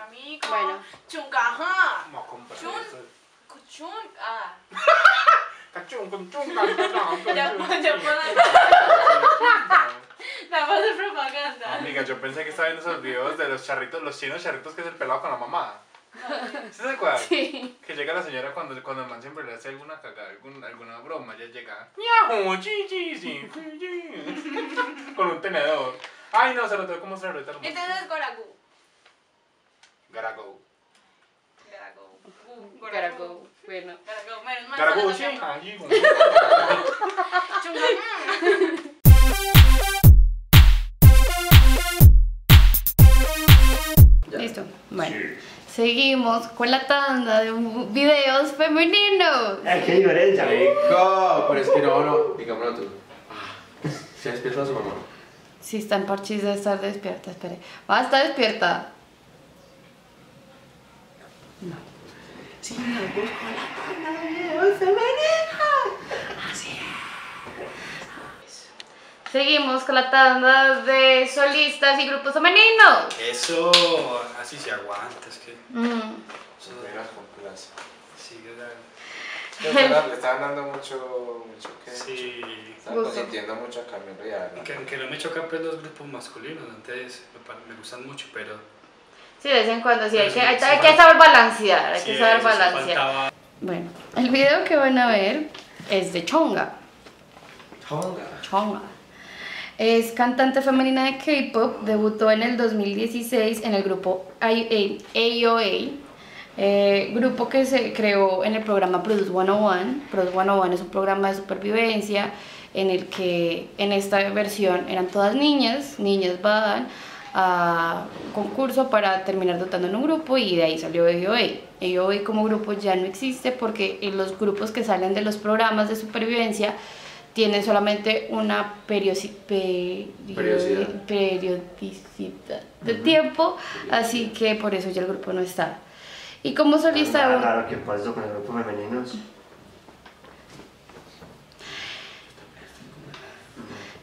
Amigo, bueno, Chungha, de propaganda. Amiga, yo pensé que estaba viendo esos videos de los charritos, los chinos charritos, que es el pelado con la mamá. ¿Sí se acuerdan? Sí. Que llega la señora cuando el man siempre le hace alguna cagada, alguna broma, ya llega. ¡Miau! ¡Chichi! Con un tenedor. Ay, no, se lo tengo que mostrar ahorita. Entonces es Gotta Go. Gotta Go. Gotta Go. Bueno. Gotta Go, sí. Chungha. Listo. Bueno. Seguimos con la tanda de videos femeninos. ¡Ay, qué diferencia, amigo! Pero es que no, digámoslo tú. ¿Se despierta a su mamá? Sí, están parchis de estar despierta, espere. Va a estar despierta. No. Sí, me busco la tanda de videos femeninos. Así es. Seguimos con la tanda de solistas y grupos femeninos. Eso, así se aguanta, es que... Son reglas con plaza. Sí, claro. Le estaban dando mucho que... Sí. Están consintiendo mucho a Camilo y a... Que aunque no me chocan pues los grupos masculinos, antes me gustan mucho, pero... Sí, de vez en cuando, sí, hay que saber balancear, hay que saber balancear. Bueno, el video que van a ver es de Chungha. Chungha. Es cantante femenina de K-pop, debutó en el 2016 en el grupo AOA, grupo que se creó en el programa Produce 101. Produce 101 es un programa de supervivencia en el que en esta versión eran todas niñas van a concurso para terminar dotando en un grupo y de ahí salió AOA. AOA como grupo ya no existe porque en los grupos que salen de los programas de supervivencia tienen solamente una periodicidad de tiempo, así que por eso ya el grupo no está. Y como solista... No, claro, ¿qué pasó con el grupo femeninos?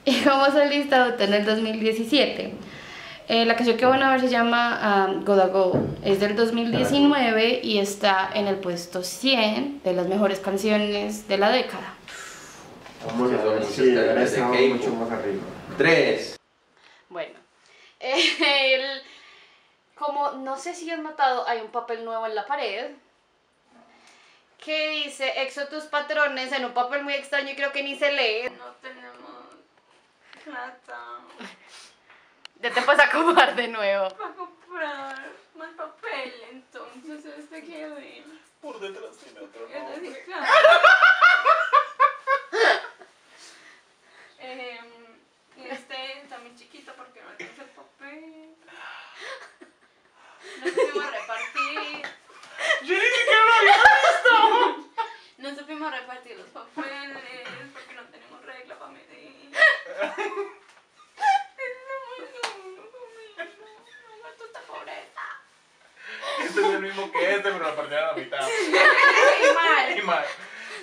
Y como solista votó en el 2017. La canción que van a ver se llama Gotta Go, es del 2019 y está en el puesto 100 de las mejores canciones de la década. Vamos a ver si estamos mucho más arriba. 3. Bueno, como no sé si han notado, hay un papel nuevo en la pared que dice EXO tus patrones en un papel muy extraño y creo que ni se lee. No tenemos plata. Ya te vas a comprar de nuevo. Para comprar más papel, entonces este que ve. Por detrás tiene otro nombre. Este también chiquito porque no tiene el papel. No supimos repartir. Yo ni siquiera lo había visto. No supimos repartir los papeles porque no tenemos regla para medir. No me gusta pobreza. Este es el mismo que este, pero lo partieron a la mitad. Y mal. Y mal.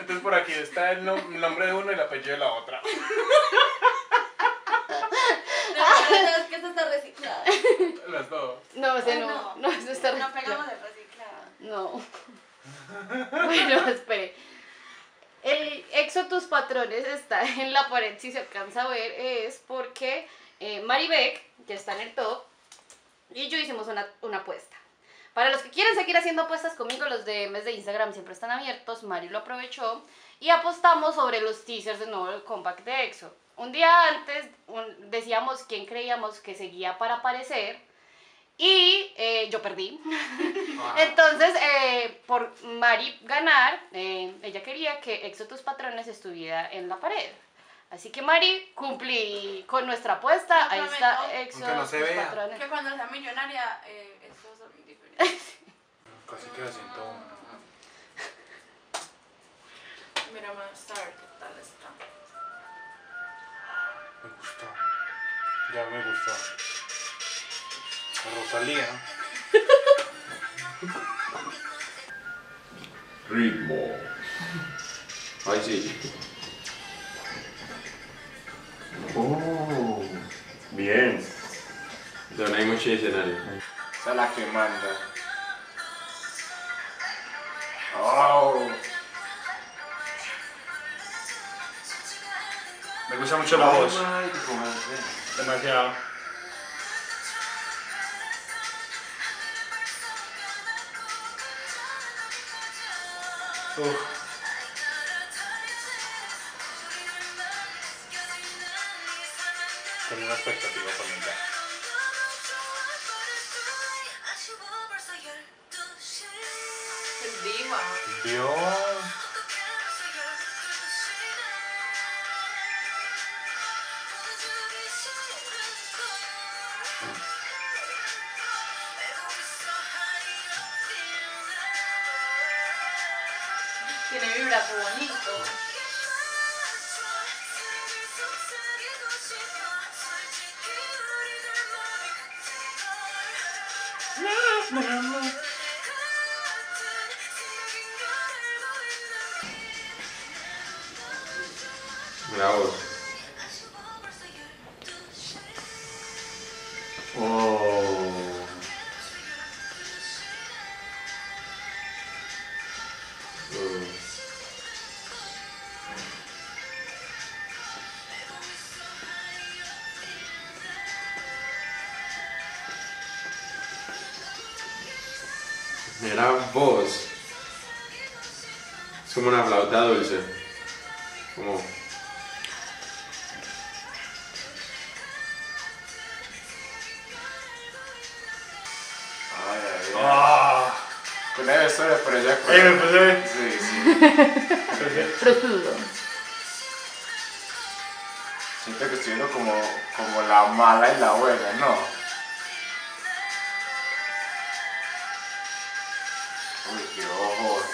Entonces por aquí está el nombre de uno y el apellido de la otra. No, es que eso está reciclado. Las dos. No, o sea, no, eso está reciclado. No pegamos de reciclado. No. Bueno, espere. El EXO tus patrones está en la pared, si se alcanza a ver, es porque Maribek, que está en el top, y yo hicimos una apuesta. Para los que quieren seguir haciendo apuestas conmigo, los DMs de Instagram siempre están abiertos. Mari lo aprovechó y apostamos sobre los teasers del nuevo compact de EXO. Un día antes decíamos quién creíamos que seguía para aparecer y yo perdí. Entonces, por Mari ganar, ella quería que EXO tus patrones estuviera en la pared. Así que Mari, cumplí con nuestra apuesta. Ahí está EXO tus patrones. Que cuando sea millonaria, eso es muy diferente. Casi que lo siento. Mira, vamos a ver qué tal está. Me gustó. Ya me gustó. Rosalía. Ritmo. Ay, sí. Oh, bien. No hay mucho escenario. Esta es la que manda. Oh. Me gusta mucho la voz. Demasiado. Tengo una expectativa con ella. Es diva. Dios. Tiene vibrato bonito. Bravo. Mira voz. Es como una flauta dulce. Como... Con la historia por allá. Sí, sí. Siento que estoy viendo como la mala y la buena, ¿no? Uy, qué ojo.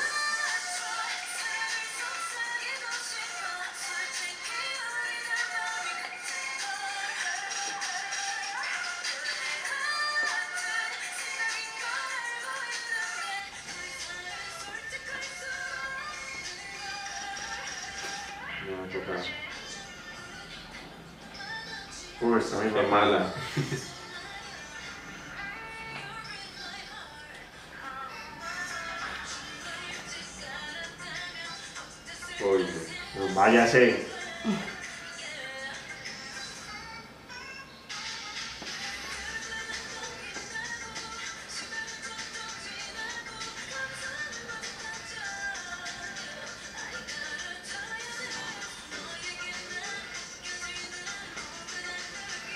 No, qué pasa. Uy, esta misma mala. Oye, pues váyase.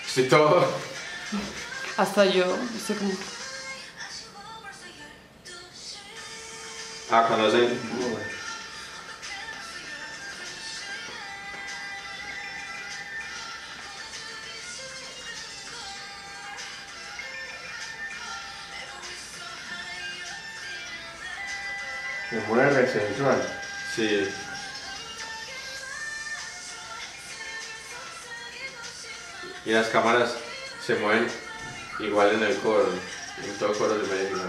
Estoy todo. Hasta yo, estoy como... cuando se... Me muere re sensual. Sí. Y las cámaras se mueven igual en el coro, en todo coro de México.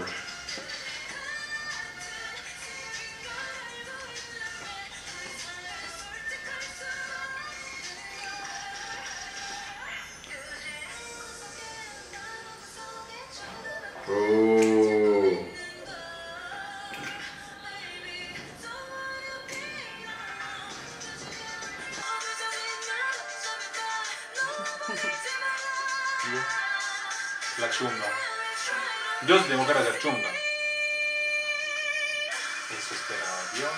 La Chungha. Yo tengo que hacer Chungha. Eso esperaba yo.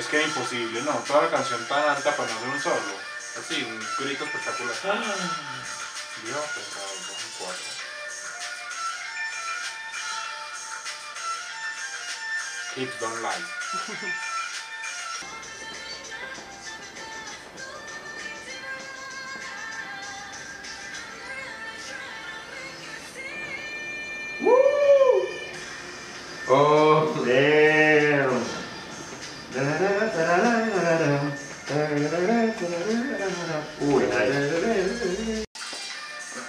Es que es imposible, no. Toda la canción tan alta para no hacer un solo. Así, un grito espectacular. Yo pensaba en un 4. Kids don't lie. Oh, damn. Nice.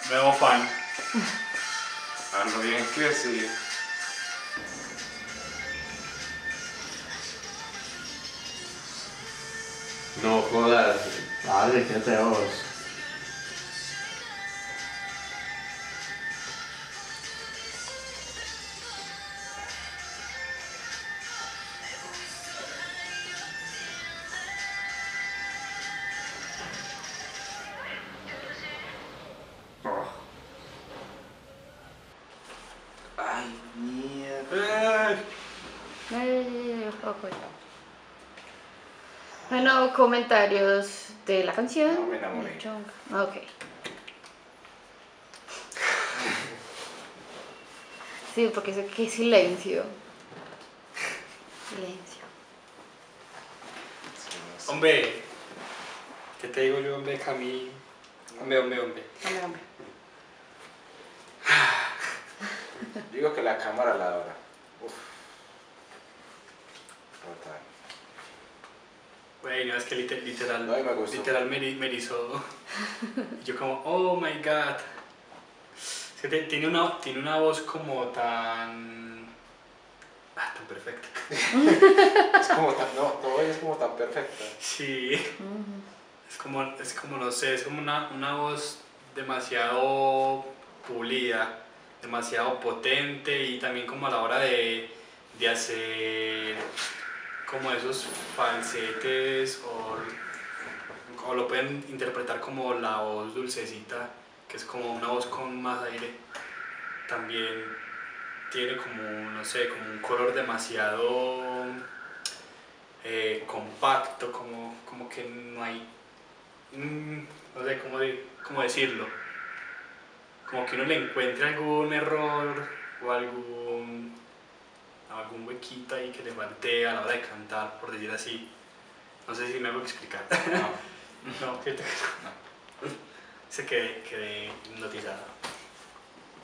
Me veo fine. Ando bien que sí. No jodas. Padre, qué te vos. cuenta. Bueno, comentarios de la canción. No, me enamoré. Ok. Sí, porque sé que silencio. Silencio. Hombre, ¿qué te digo yo, hombre, Camille? Hombre. Digo que la cámara la adora. Uf. Total. Bueno, es que literal, no, me erizó. Yo como, oh my god. Es que tiene una voz como tan... Ah, tan perfecta. Es como tan... No, todo es como tan perfecta. Sí. Es como, no sé, es como una voz demasiado pulida, demasiado potente, y también como a la hora de hacer como esos falsetes, o lo pueden interpretar como la voz dulcecita, que es como una voz con más aire. También tiene como, no sé, como un color demasiado compacto, como que no hay, no sé cómo decirlo, como que uno le encuentra algún error o algún huequito ahí que le faltea a la hora de cantar, por decir así. No sé si me hago explicar. No. No, se quedé hipnotizado.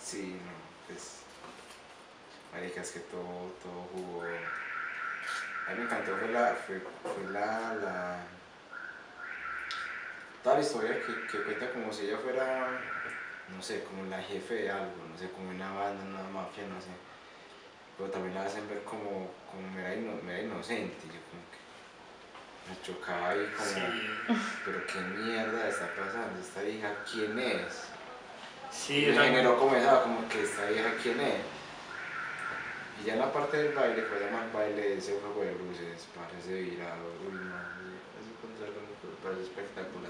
Sí, no, pues... Marica, es que todo jugó... A mí me encantó, fue la... Toda la historia que cuenta como si ella fuera, no sé, como la jefe de algo, no sé, como una banda, una mafia, no sé. Pero también la hacen ver como mera inocente. Yo como que me chocaba ahí como, sí. Pero qué mierda está pasando, esta vieja, ¿quién es? Sí, me generó como que esta vieja, ¿quién es? Y ya en la parte del baile, pues llama el baile de ese juego de luces, parece virado, uy, no, eso parece espectacular.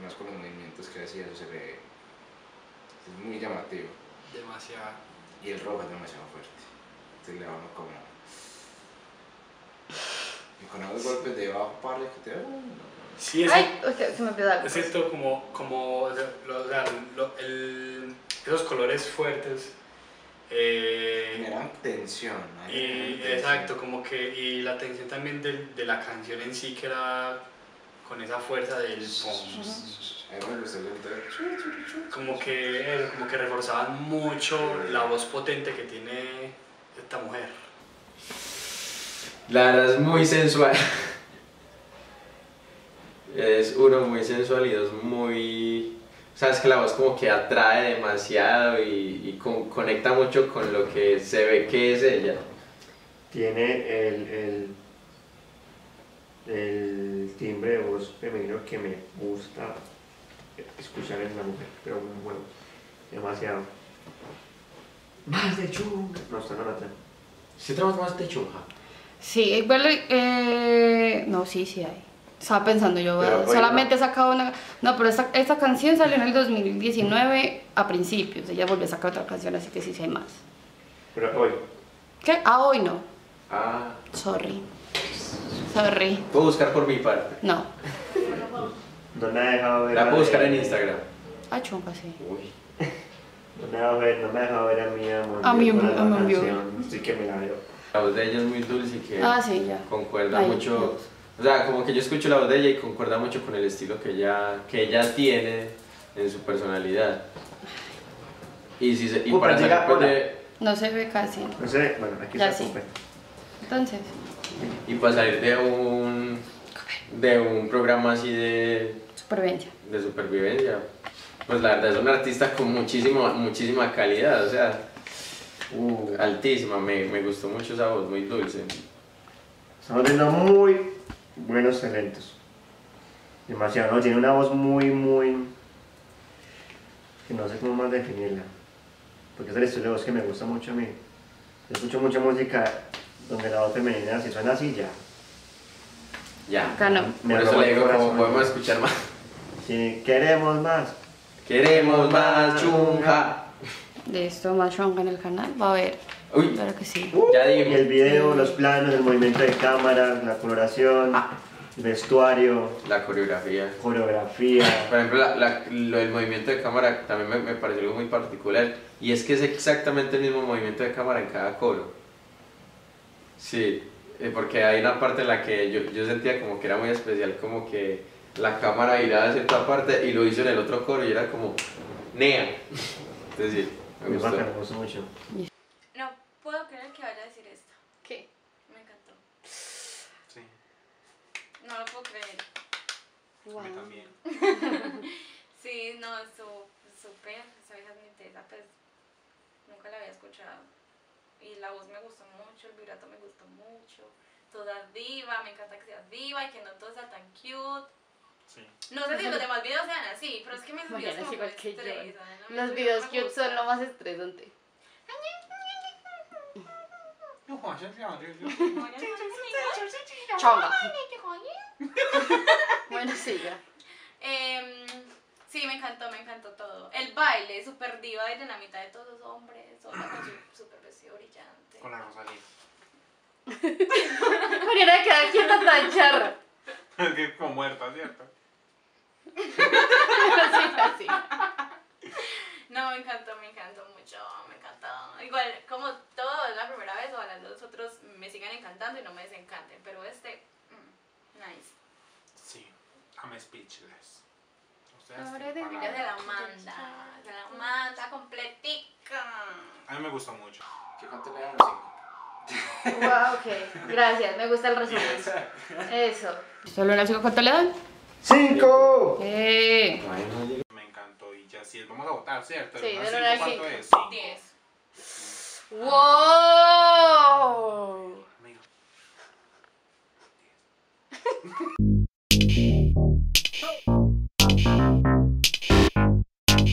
Más con los movimientos que hacía, eso se ve, es muy llamativo. Demasiado. Y el rojo es demasiado fuerte. Le van a comer. Y con los golpes de bajo para que te sí, es. Ay, okay, se me olvidó algo. Es esto esos colores fuertes. Generan tensión. Exacto, como que. Y la tensión también de la canción en sí, que era con esa fuerza del pom. Como que reforzaban mucho la voz potente que tiene esta mujer. Lara es muy sensual. Es uno muy sensual y dos muy... O sea, es que la voz como que atrae demasiado y conecta mucho con lo que se ve que es ella. Tiene el timbre de voz femenino que me gusta escuchar en la mujer, pero bueno, demasiado. Más de Chungha. No, está no la tengo. ¿Sí tenemos más de Chungha? Sí, vale, no, sí hay. Estaba pensando yo, pero solamente he sacado una... No, pero esta canción salió en el 2019 a principios. Ella volvió a sacar otra canción, así que sí hay más. Pero hoy. ¿Qué? Ah, hoy no. Ah. Sorry. Puedo buscar por mi parte. No. No la he dejado ver. La puedo buscar en Instagram. Ah, Chungha, sí. Uy. No me dejaba ver a mi amor. A mi canción, así que me la veo. La voz de ella es muy dulce y que concuerda mucho. O sea, como que yo escucho la voz de ella y concuerda mucho con el estilo que ella tiene en su personalidad. Y para salir no se ve casi. No se ve, bueno, aquí ya está. Sí. Entonces. Y para salir de un programa así de supervivencia. Pues la verdad es un artista con muchísima calidad, o sea, altísima, me gustó mucho esa voz, muy dulce. Estamos viendo muy buenos talentos, demasiado, ¿no? Tiene una voz muy, que no sé cómo más definirla, porque es el estilo de voz que me gusta mucho a mí. Yo escucho mucha música donde la voz femenina, si suena así, ya, acá no. Por eso le digo, como podemos escuchar más. Sí, queremos más. Queremos más Chungha. De esto, más Chungha en el canal, va a haber. Uy, claro que sí. Ya dime. Y el video, los planos, el movimiento de cámara, la coloración, vestuario, la coreografía. Por ejemplo, el movimiento de cámara también me pareció algo muy particular. Y es que es exactamente el mismo movimiento de cámara en cada coro. Sí, porque hay una parte en la que yo sentía como que era muy especial, como que la cámara giraba hacia otra parte y lo hizo en el otro coro y era como nea. Entonces sí, me gustó. Me gustó mucho. No puedo creer que vaya a decir esto. ¿Qué? Me encantó. Sí. No lo puedo creer. Wow. Yo también. Sí, no, súper, esa vieja es mi tesa, pues nunca la había escuchado. Y la voz me gustó mucho, el vibrato me gustó mucho, toda diva, me encanta que sea diva y que no todo sea tan cute. Sí. No sé si los demás videos sean así, pero es que mis videos son igual que yo. Los videos cute son lo más estresante. Chunga. Bueno, sí, ya. Sí, me encantó todo. El baile, super diva de la mitad de todos los hombres, super vestido brillante. Con la Rosalía. Mariana queda quieta tan charra. Es que es como muerta, ¿cierto? Sí, así. No, me encantó mucho, me encantó. Igual, como todo es la primera vez, ojalá los otros me sigan encantando y no me desencanten, pero este, nice. Sí, I'm speechless. Ahora de la manda, completica. A mí me gustó mucho. ¿Qué cuánto le dan los 5? Wow, ok, gracias, me gusta el resumen. Eso. ¿Solo el 5 cuánto le dan? ¡5! Me encantó y ya sí, vamos a votar, ¿cierto? Sí, de la 5. ¿Cuánto es? 10. ¡Wow! Amigo.